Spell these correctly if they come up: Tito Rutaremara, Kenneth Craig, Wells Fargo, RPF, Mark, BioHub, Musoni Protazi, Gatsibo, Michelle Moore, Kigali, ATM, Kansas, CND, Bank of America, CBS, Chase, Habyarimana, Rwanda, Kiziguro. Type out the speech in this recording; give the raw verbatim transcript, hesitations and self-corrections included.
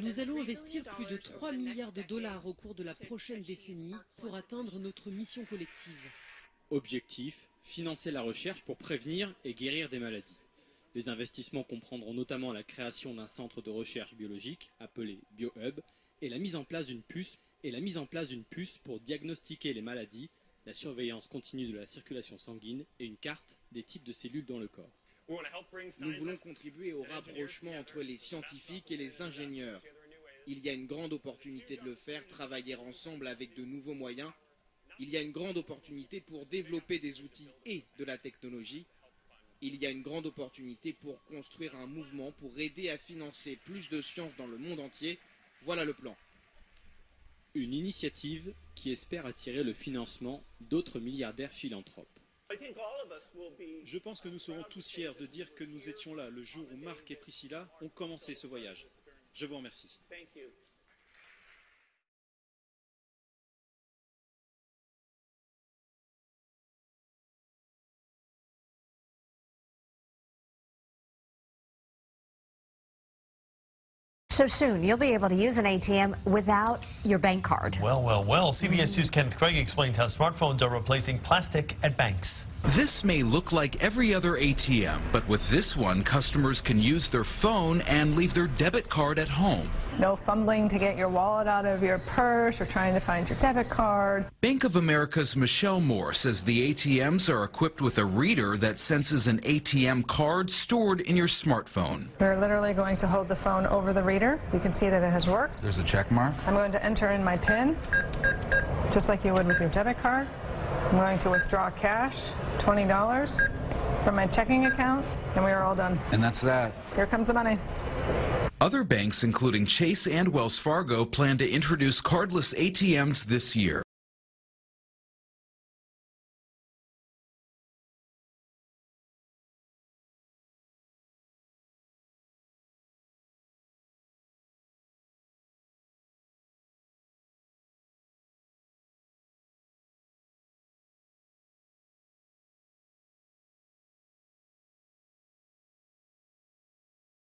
Nous allons investir plus de trois milliards de dollars au cours de la prochaine décennie pour atteindre notre mission collective. Objectif, financer la recherche pour prévenir et guérir des maladies. Les investissements comprendront notamment la création d'un centre de recherche biologique appelé BioHub et la mise en place d'une puce et la mise en place d'une puce pour diagnostiquer les maladies, la surveillance continue de la circulation sanguine et une carte des types de cellules dans le corps. Nous voulons contribuer au rapprochement entre les scientifiques et les ingénieurs. Il y a une grande opportunité de le faire, travailler ensemble avec de nouveaux moyens. Il y a une grande opportunité pour développer des outils et de la technologie. Il y a une grande opportunité pour construire un mouvement pour aider à financer plus de sciences dans le monde entier. Voilà le plan. Une initiative qui espère attirer le financement d'autres milliardaires philanthropes. Je pense que nous serons tous fiers de dire que nous étions là le jour où Marc et Priscilla ont commencé ce voyage. Je vous remercie. So soon, you'll be able to use an A T M without your bank card. Well, well, well. C B S two's Kenneth Craig explains how smartphones are replacing plastic at banks. This may look like every other A T M, but with this one, customers can use their phone and leave their debit card at home. No fumbling to get your wallet out of your purse or trying to find your debit card. Bank of America's Michelle Moore says the A T Ms are equipped with a reader that senses an A T M card stored in your smartphone. We're literally going to hold the phone over the reader. You can see that it has worked. There's a check mark. I'm going to enter in my PIN, just like you would with your debit card. I'm going to withdraw cash, twenty dollars, from my checking account, and we are all done. And that's that. Here comes the money. Other banks, including Chase and Wells Fargo, plan to introduce cardless A T Ms this year.